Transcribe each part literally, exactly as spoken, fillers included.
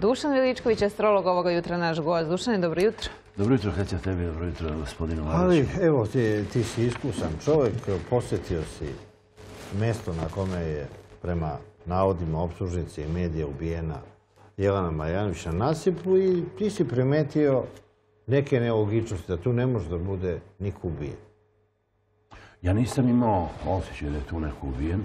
Dušan Veličković, astrolog, ovoga jutra naš gost. Dušane, dobro jutro. Dobro jutro, Katja, tebi, dobro jutro, gospodinu Mariću. Ali, evo, ti si iskusan čovjek, posjetio si mjesto na kome je, prema navodima optužnice i medija, ubijena Jelena Marjanović na nasipu i ti si primetio neke nelogičnosti, da tu ne može da bude niko ubijen. Ja nisam imao osjećaj da je tu neko ubijen.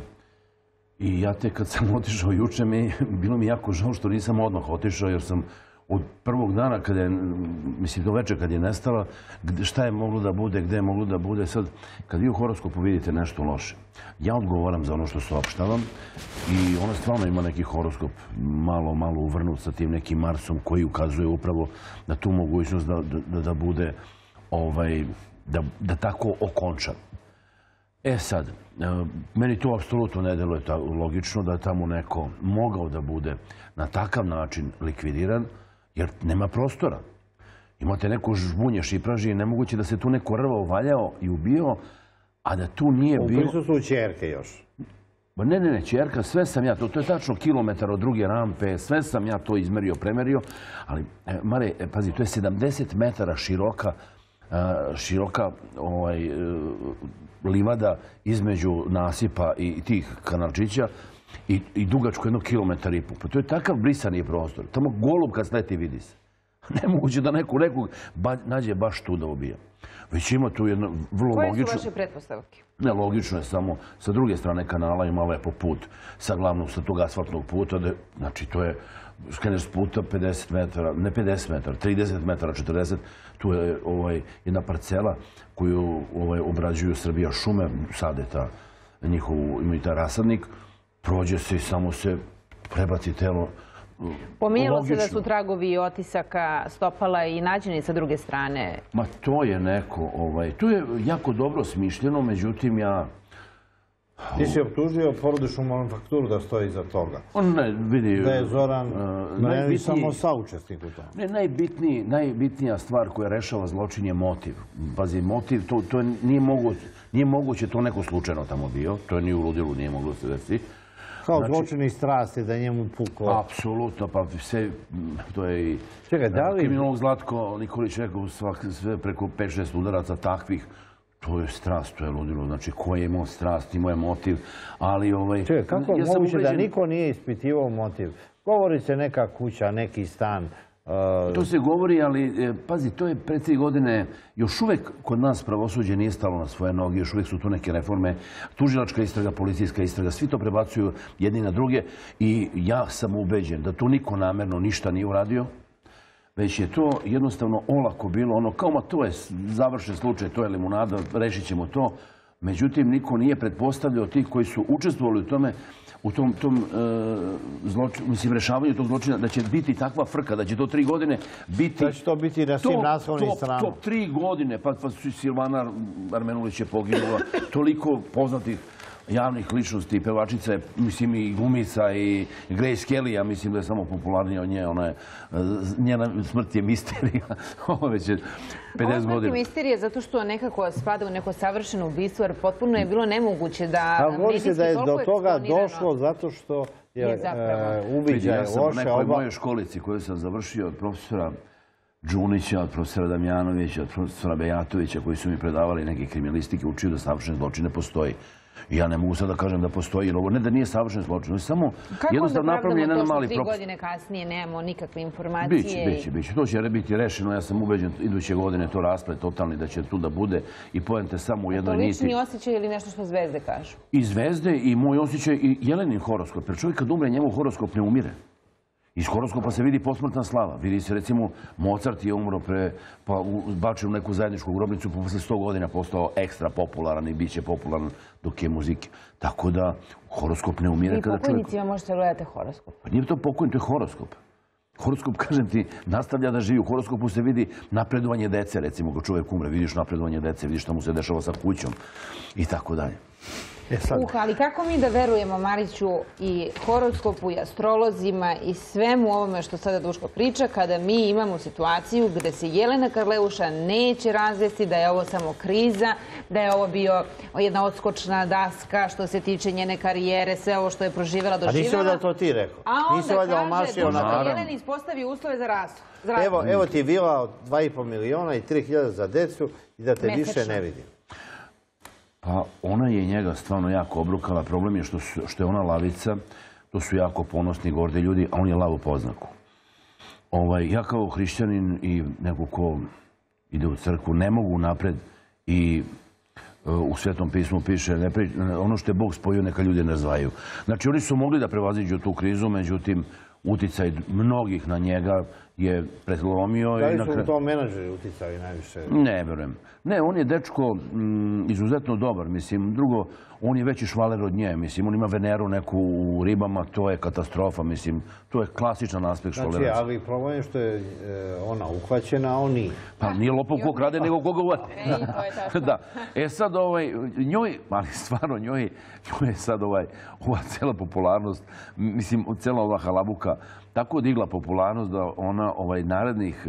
I ja te kad sam otišao juče, bilo mi jako žao što nisam odmah otišao, jer sam od prvog dana, mislim do večer kad je nestala, šta je moglo da bude, gde je moglo da bude. Sad, kad vi u horoskopu vidite nešto loše, ja odgovaram za ono što saopštavam i ona stvarno ima neki horoskop malo, malo uvrnut sa tim nekim Marsom koji ukazuje upravo na tu mogućnost da bude, da tako okončan. E sad, meni to apsolutno ne deluje logično da je tamo neko mogao da bude na takav način likvidiran, jer nema prostora. Imate neko žbunje, šipraži, nemoguće da se tu neko rvao, valjao i ubio, a da tu nije bilo... U prisustvu ćerke još. Ne, ne, ne, ćerka, sve sam ja to, to je tačno kilometar od druge rampe, sve sam ja to izmerio, premerio, ali, Mare, pazi, to je sedamdeset metara široka, široka livada između nasipa i tih kanalčića i dugačko jedno kilometar i pol. To je takav brisani prostor. Tamo golub kad sleti vidi se. Nemoguće da neko nekog nađe baš tu da ubija. Već ima tu jedno vrlo logično... Koje su vaše pretpostavke? Ne, logično je samo sa druge strane kanala ima lepo put sa glavnog, sa tog asfaltnog puta. Znači, to je... Skreneš s puta pedeset metara, ne pedeset metara, trideset metara, četrdeset, tu je jedna parcela koju obrađuju Srbija šume, sade ta njihov, imaju taj rasadnik, prođe se i samo se prebaci telo. Pominjalo se da su tragovi otisaka stopala i nađeni sa druge strane. Ma to je neko, to je jako dobro smišljeno, međutim ja... Ti si optužio porodičnu manufakturu da stoji iza toga. Da je Zoran Marjanović samo saučesnik u tome. Najbitnija stvar koja rešava zločin je motiv. Pazi, motiv, to nije moguće, to neko slučajno tamo bio. To ni u ludilu nije moglo se desiti. Kao zločin iz strasti da je njemu puklo. Apsolutno, pa sve, to je i... Čekaj, da li... Kriminolog Zlatko Nikolić rekao sve preko pet šest udaraca takvih. To je strast, to je ludilo. Znači, ko je imao strast, imao je motiv, ali... Čekaj, kako je moguće da niko nije ispitivao motiv? Govori se neka kuća, neki stan. To se govori, ali, pazi, to je pre tri godine, još uvek kod nas pravosuđe nije stalo na svoje noge, još uvek su tu neke reforme, tužilačka istraga, policijska istraga, svi to prebacuju jedni na druge i ja sam ubeđen da tu niko namerno ništa nije uradio, već je to jednostavno olako bilo, ono kao ma to je završen slučaj, to je limunada, rešit ćemo to. Međutim, niko nije pretpostavljao tih koji su učestvovali u tome, u tom rešavanju tog zločina, da će biti takva frka, da će to tri godine biti... Da će to biti na svim naslovnim stranama. Top tri godine, pa Silvana Armenulić je poginula, toliko poznatih javnih ličnosti, pevačica, mislim i glumica i Grace Kelly, ja mislim da je samo popularnija od nje, njena smrt je misterija, ovo već je pedeset godina. Ovo smrt je misterija zato što nekako spada u neko savršeno ubistvo, jer potpuno je bilo nemoguće da... A govori se da je do toga došlo zato što je uviđaj loše oba... U nekoj mojoj školici koju sam završio od profesora Džunića, od profesora Damjanovića, od profesora Bejatovića, koji su mi predavali neke kriminalistike, učio da savršene zločine postoji. Ja ne mogu sad da kažem da postoji, jer ovo ne da nije savršen zločin, samo jednostavno napravljen jedan mali propust. Kako onda pravdamo to što tri godine kasnije nemamo nikakve informacije? Biće, biće, biće. To će biti rešeno, ja sam ubeđen, iduće godine to rasplet totalni da će tu da bude i poente samo u jednoj niti. To lični osjećaj ili nešto što zvezde kažu? I zvezde i moj osjećaj i Jelenin horoskop, jer čovjek kad umre njemu horoskop ne umire. Iz horoskopa se vidi posmrtna slava. Vidi se, recimo, Mozart je umro pre, pa bačio u neku zajedničku grobnicu, pa posle sto godina postao ekstra popularan i bit će popularan dok je muzike. Tako da, horoskop ne umire kada čovjek... Vi pokojnicima možete gledati horoskop. Pa nije to pokojnic, to je horoskop. Horoskop, kažem ti, nastavlja da živi. U horoskopu se vidi napredovanje dece, recimo, kad čovjek umre. Vidiš napredovanje dece, vidiš šta mu se dešava sa kućom i tako dalje. Uh, ali kako mi da verujemo, Mariću, i horoskopu, i astrolozima, i svemu ovome što sada Duško priča, kada mi imamo situaciju gde se Jelena Karleuša neće razvesti da je ovo samo kriza, da je ovo bio jedna odskočna daska što se tiče njene karijere, sve ovo što je proživjela, doživjela. A nisi ovdje to ti rekao? A onda kaže Duško, Jelena ispostavi uslove za rast. Evo ti vila od dva i po miliona i tri hiljade za decu i da te više ne vidim. Pa ona je njega stvarno jako obrukala. Problem je što je ona lavica, to su jako ponosni, gordi ljudi, a on je lav u poznaku. Ja kao hrišćanin i neko ko ide u crkvu ne mogu napred i u Svetom pismu piše ono što je Bog spojio neka ljudi ne razdvajaju. Znači oni su mogli da prevaziđu tu krizu, međutim uticaj mnogih na njega je pretlomio. Da li su u tom menadžeri uticali najviše? Ne, verujem. Ne, on je dečko izuzetno dobar, mislim. Drugo, on je veći švaler od nje, mislim. On ima Veneru neku u ribama, to je katastrofa, mislim. To je klasičan aspekt švalerstva. Znači, ali problem je što je ona uhvaćena, a on nije. Pa nije lopov ko krade, nego koga uhvati. E, to je tačno. Da. E sad, njoj, ali stvarno, njoj je sad ova cela popularnost, mislim, cela ova halabuka, tako odigla popularnost da ona narednih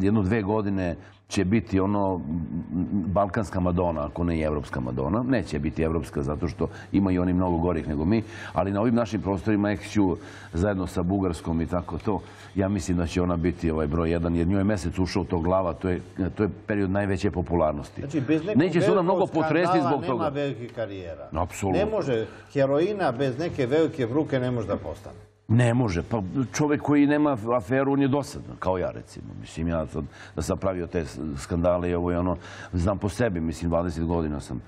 jednu dve godine će biti ono balkanska Madonna, ako ne i evropska Madonna. Neće biti evropska zato što imaju oni mnogo gorih nego mi, ali na ovim našim prostorima Eksiju zajedno sa Bugarskom i tako to, ja mislim da će ona biti broj jedan, jer njoj je mesec ušao to glava, to je period najveće popularnosti. Znači, bez nekog velikog skandala nema velike karijera. Ne može, heroina bez neke velike vruke ne može da postane. Ne može. Pa čovek koji nema aferu, on je dosadan, kao ja recimo. Mislim, ja da sam pravio te skandale i ovo i ono, znam po sebi, mislim, dvadeset godina sam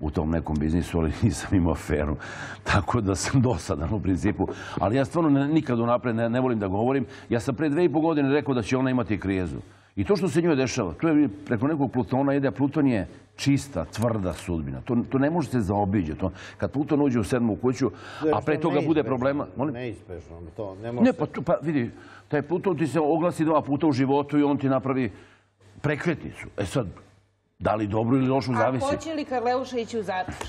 u tom nekom biznisu, ali nisam imao aferu. Tako da sam dosadan u principu. Ali ja stvarno nikad unapred ne volim da govorim. Ja sam pre dve i po godine rekao da će ona imati krizu. I to što se njoj dešava, to je preko nekog Plutona ide, a Pluton je čista, tvrda sudbina. To ne može se zaobiđati. Kad Pluton uđe u sedmu kuću, a pre toga bude problema... Neispešno, to ne može se... Pa vidi, taj Pluton ti se oglasi dva puta u životu i on ti napravi prekretnicu. E sad, da li dobro ili lošu zavisi? A hoće li Karleuša ići u zatvor?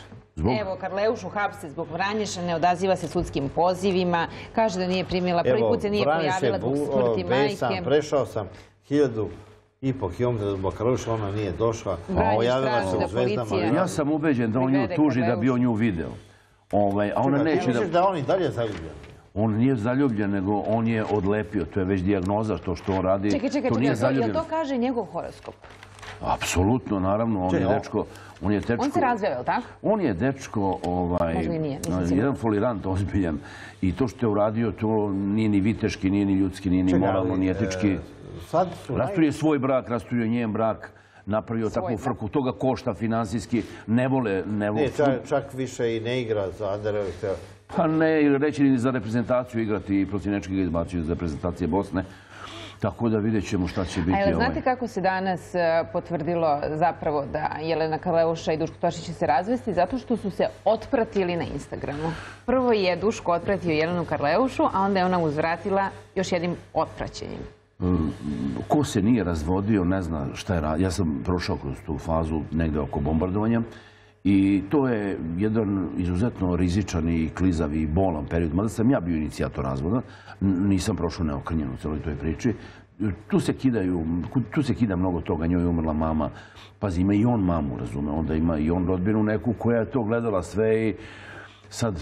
Evo, Karleušu hapse zbog Vranješa, ne odaziva se sudskim pozivima, kaže da nije primila, prvi put se nije pojavila zbog smrti majke. Prešao sam hiljadu i po kilometara zbog Karleuša, ona nije došla, pojavila se u Zvezdama. Ja sam ubeđen da on nju tuži da bi on nju video. A ona neće da... Ti misliš da on i dalje zaljubljen? On nije zaljubljen, nego on je odlepio. To je već dijagnoza, to što on radi. Čekaj, čekaj, čekaj, jel to kaže njegov horoskop? Apsolutno, naravno, on je dečko... On se razveo, je li tako? On je dečko, jedan folirant ozbiljan. I to što je uradio, to nije ni viteški, nije ni ljudski, nije ni moralno, ni etički. Rasturio svoj brak, rasturio njen brak, napravio takvu frku, toga košta finansijski, ne vole... Ne, čak više i ne igra za Anderlehte. Pa ne, reći ni za reprezentaciju igrati i protiv nečega izbačio za reprezentacije Bosne. Tako da vidjet ćemo šta će biti. Znate kako se danas potvrdilo zapravo da Jelena Karleuša i Duško Tošić će se razvesti? Zato što su se otpratili na Instagramu. Prvo je Duško otpratio Jelenu Karleušu, a onda je ona uzvratila još jednim otpraćenjem. Ko se nije razvodio, ne zna šta je radio. Ja sam prošao kroz tu fazu negde oko bombardovanja i to je jedan izuzetno rizičan i klizav i bolan period. Mada sam ja bio inicijator razvoda, nisam prošao neokrnjeno u celoj toj priči. Tu se kida mnogo toga, njoj je umrla mama. Pazi, ima i on mamu, razume, onda ima i on rodbinu neku koja je to gledala sve i sad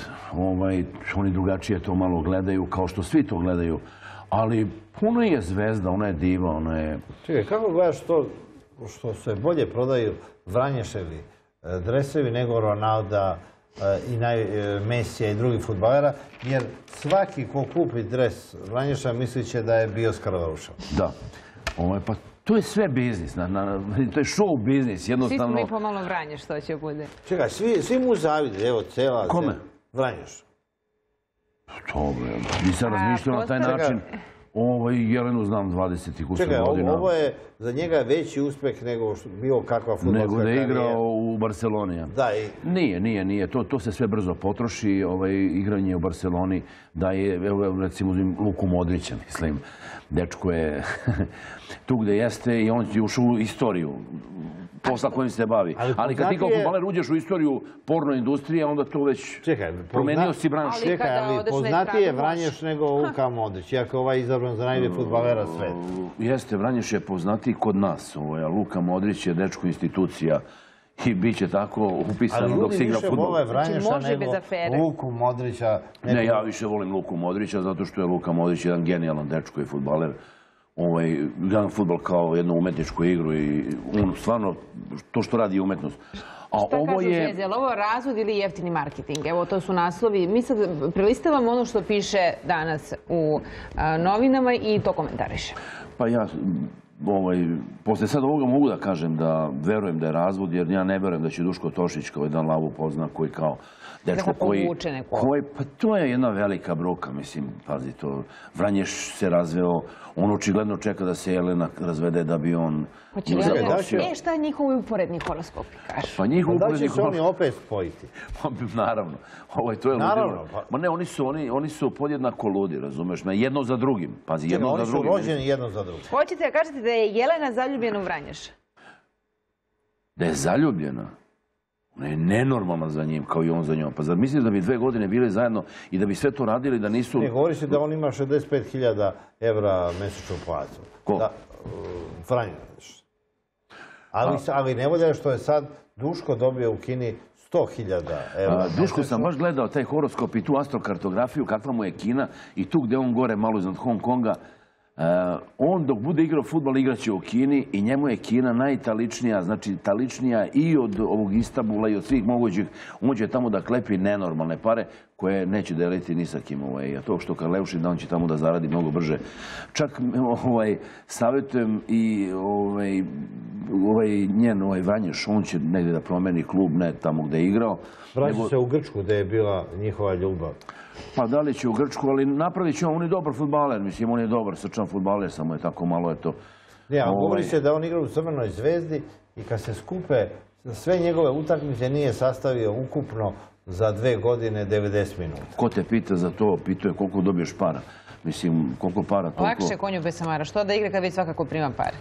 oni drugačije to malo gledaju, kao što svi to gledaju. Ali ona je zvezda, ona je diva, ona je... Čekaj, kako gledaš to što se bolje prodaju Vranješevi dresevi nego Ronalda i Mesija i drugih futbalera, jer svaki ko kupi dres Vranješa misliće da je bio s Karleušom. Da. Pa to je sve biznis, to je show biznis, jednostavno... Svi smo mi pomalo Vranješ, to će bude. Čekaj, svi mu zavide, evo, cela... Kome? Vranješ. Dobro, nisam razmišljao na taj način. Jelenu znam dvadesetih godina. Čekaj, ovo je za njega veći uspeh nego bilo kakva fudbalska karijera. Nego da je igrao u Barceloni. Nije, nije, nije. To se sve brzo potroši. Igranje u Barceloni daje, recimo, Luku Modrića, mislim. Dečko je tu gde jeste i on je ušao u istoriju posla kojim se bavi. Ali kad ti kao fudbaler uđeš u istoriju porno industrije, onda to već promenio si branš. Čekaj, ali poznatije je Vranješ nego Luka Modrić, iako ovaj je izabran za najbolje fudbalera sveta. Jeste, Vranješ je poznatiji kod nas, a Luka Modrić je dečko institucija i bit će tako upisano dok si igra fudbal. Ali ljudi više vole Vranješa nego Luku Modrića. Ne, ja više volim Luku Modrića zato što je Luka Modrić jedan genijalan dečko i fudbaler. Gledam futbol kao jednu umetničku igru i stvarno to što radi je umetnost. Šta kažu Žeze, je li ovo razvod ili jeftini marketing? Evo, to su naslovi. Mi sad prelistavamo ono što piše danas u novinama i to komentariše. Pa ja, posle sad ovoga mogu da kažem da verujem da je razvod, jer ja ne verujem da će Duško Tošić kao jedan lavu pozna koji kao dečko koji... Pa to je jedna velika bruka, mislim, pazi to. Vranješ se razveo, on očigledno čeka da se Jelena razvede da bi on... E, šta je njihovi uporedni horoskopi, kažu? Pa njihovi uporedni horoskopi... Da će se oni opet spojiti? Naravno. Naravno. Ma ne, oni su podjednako ludi, razumeš? Jedno za drugim. Pazi, jedno za drugim. Oni su rođeni jedno za drugim. Hoćete da kažete da je Jelena zaljubljena u Vranješa? Da je zaljubljena? Ona je nenormalna za njim, kao i on za njom. Pa zar misliš da bi dve godine bile zajedno i da bi sve to radili, da nisu... Ne, govori se da on ima šezdeset pet hiljada evra mesečnu plaću. Ko? Vranješ. Ali ne volja što je sad Duško dobio u Kini sto hiljada evra. Duško sam baš gledao taj horoskop i tu astrokartografiju, kakva mu je Kina i tu gde on gore, malo iznad Hong Konga. On dok bude igrao futbol igraće u Kini i njemu je Kina najtaličnija, znači taličnija i od ovog Istanbula i od svih mogućih. On će tamo da klepi nenormalne pare koje neće deliti ni sa kim. A to što Karleuši da on će tamo da zaradi mnogo brže. Čak savjetujem i njen Vranješ, on će negdje da promeni klub, ne tamo gde je igrao. Vraća se u Grčku gde je bila njihova ljubav. Pa da li će u Grčku, ali napravit će on, on je dobar futbaler, mislim, on je dobar srčan futbaler, samo je tako malo, eto... Ne, a govori se da on igra u Crvenoj zvezdi i kad se skupe, sve njegove utakmice nije sastavio ukupno za dve godine devedeset minuta. Ko te pita za to, pitao je koliko dobiješ para. Mislim, koliko para, toliko... Lakše konju bez samara, što da igra kad već svakako prima pare?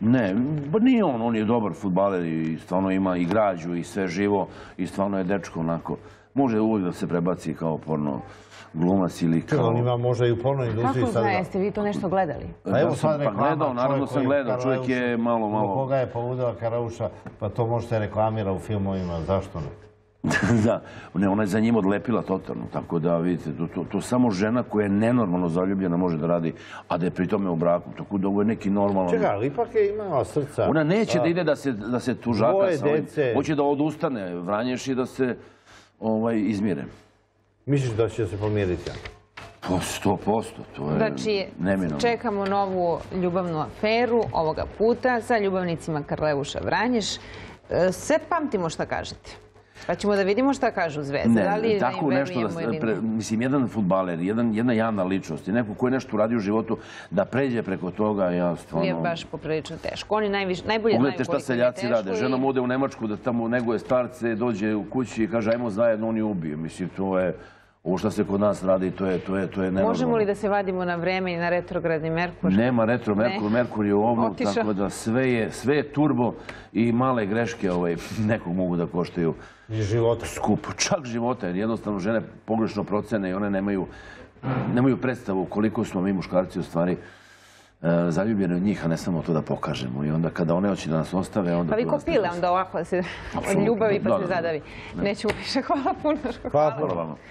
Ne, ba nije on, on je dobar futbaler i stvarno ima i građu i sve živo i stvarno je dečko onako... Može uvijek da se prebaci kao porno glumac ili kao... On ima možda i u porno industriji sada... Kako znaje, ste vi to nešto gledali? Pa sam gledao, naravno sam gledao, čovjek je malo, malo... Koga je povudila Karleuša, pa to možete reklamira u filmovima, zašto ne? Da, ona je za njim odlepila totalno, tako da vidite, to samo žena koja je nenormalno zaljubljena može da radi, a da je pri tome u braku, tako da ovo je neki normalan... Čega, ali ipak je imala srca... Ona neće da ide da se tužaka sa ovim, hoće da odustane Vranješ i da se... izmiren. Misliš da će se pomiriti? Po sto posto, to je neminovno. Znači, čekamo novu ljubavnu aferu ovoga puta sa ljubavnicima Karleuša Vranješ. Sve pamtimo šta kažete. Pa ćemo da vidimo šta kažu Zvezda. Ne, tako nešto, mislim, jedan futbaler, jedna javna ličnost i neko koji nešto uradi u životu, da pređe preko toga, ja stvarno... Je baš poprilično teško. Oni najbolje znaju koliko je teško. Pogledajte šta seljaci rade. Žena mu ode u Nemačku da tamo neguje starce, dođe u kući i kaže, ajmo zajedno, on je ubije. Mislim, to je... Ovo što se kod nas radi, to je nenormalno. Možemo li da se vadimo na vreme i na retrogradni Merkur? Nema retro Merkur, Merkur je ovo, tako da sve je turbo i male greške nekog mogu da koštaju skupo. Čak života, jer jednostavno žene pogrešno procene i one nemaju predstavu koliko smo mi muškarci u stvari zaljubljeni od njih, a ne samo to da pokažemo. I onda kada one hoće da nas ostave, onda... Pa vi kopile onda ovako da se od ljubavi pa se zadavi. Neću više. Hvala puno. Hvala puno.